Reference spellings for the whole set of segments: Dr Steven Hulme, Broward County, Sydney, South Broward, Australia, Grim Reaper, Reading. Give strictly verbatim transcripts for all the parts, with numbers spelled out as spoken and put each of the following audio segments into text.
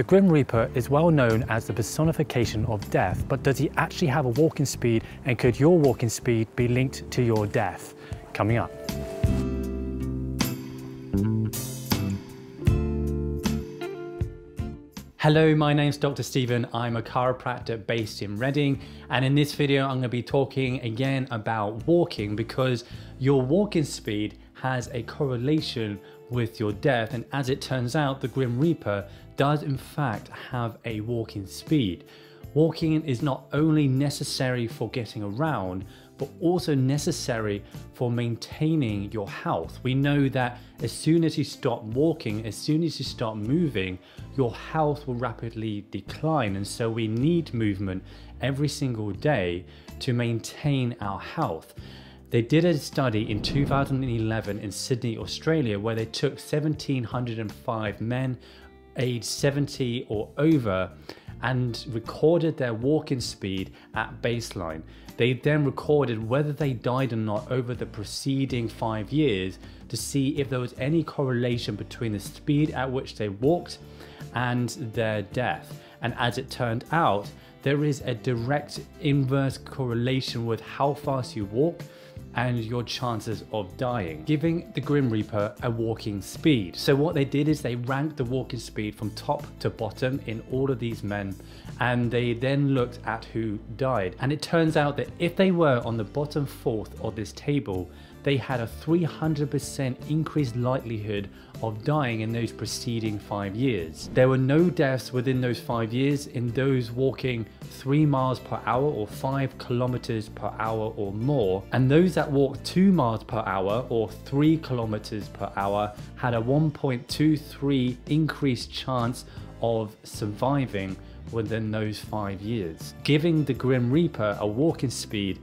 The Grim Reaper is well known as the personification of death, but does he actually have a walking speed, and could your walking speed be linked to your death? Coming up. Hello, my name's Doctor Steven. I'm a chiropractor based in Reading, and in this video I'm going to be talking again about walking, because your walking speed has a correlation with your death, and as it turns out, the Grim Reaper does in fact have a walking speed. Walking is not only necessary for getting around, but also necessary for maintaining your health. We know that as soon as you stop walking, as soon as you stop moving, your health will rapidly decline. And so we need movement every single day to maintain our health. They did a study in two thousand eleven in Sydney, Australia, where they took one thousand seven hundred five men aged seventy or over and recorded their walking speed at baseline. They then recorded whether they died or not over the preceding five years to see if there was any correlation between the speed at which they walked and their death. And as it turned out, there is a direct inverse correlation with how fast you walk and your chances of dying, giving the Grim Reaper a walking speed. So what they did is they ranked the walking speed from top to bottom in all of these men, and they then looked at who died. And it turns out that if they were on the bottom fourth of this table, they had a three hundred percent increased likelihood of dying in those preceding five years. There were no deaths within those five years in those walking three miles per hour or five kilometers per hour or more, and those that walked two miles per hour or three kilometers per hour had a one point two three increased chance of surviving within those five years, giving the Grim Reaper a walking speed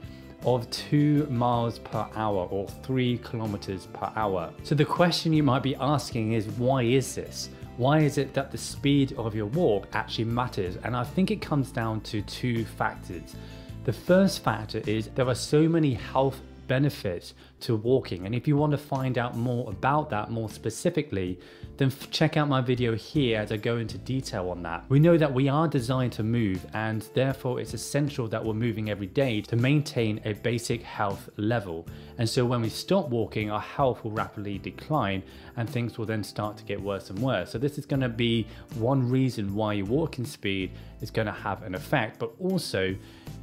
of two miles per hour or three kilometers per hour. So the question you might be asking is, why is this? Why is it that the speed of your walk actually matters? And I think it comes down to two factors. The first factor is there are so many health benefits to walking, and if you want to find out more about that more specifically, then check out my video here as I go into detail on that. We know that we are designed to move, and therefore it's essential that we're moving every day to maintain a basic health level. And so when we stop walking, our health will rapidly decline and things will then start to get worse and worse. So this is going to be one reason why your walking speed is going to have an effect, but also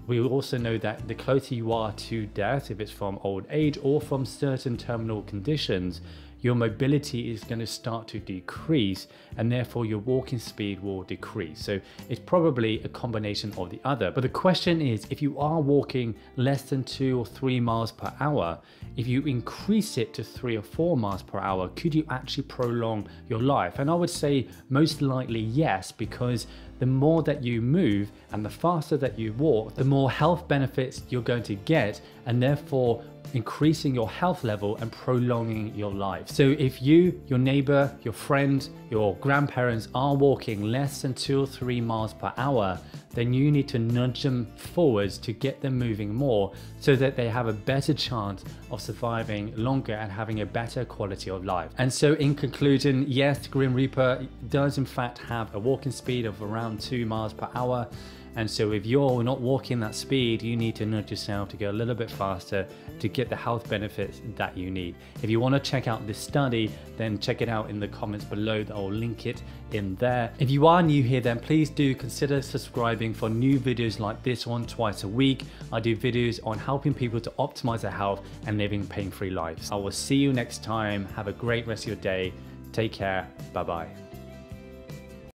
we also know that the closer you are to death, if it's from old age or from certain terminal conditions, your mobility is going to start to decrease, and therefore your walking speed will decrease. So it's probably a combination of the other. But the question is, if you are walking less than two or three miles per hour, if you increase it to three or four miles per hour, could you actually prolong your life? And I would say most likely yes, because the more that you move and the faster that you walk, the more health benefits you're going to get, and therefore increasing your health level and prolonging your life. So if you, your neighbor, your friend, your grandparents are walking less than two or three miles per hour, then you need to nudge them forwards to get them moving more so that they have a better chance of surviving longer and having a better quality of life. And so in conclusion, yes, the Grim Reaper does in fact have a walking speed of around two miles per hour. And so if you're not walking that speed, you need to nudge yourself to go a little bit faster to get the health benefits that you need. If you want to check out this study, then check it out in the comments below. I'll link it in there. If you are new here, then please do consider subscribing for new videos like this one twice a week. I do videos on helping people to optimize their health and living pain-free lives. I will see you next time. Have a great rest of your day. Take care. Bye-bye.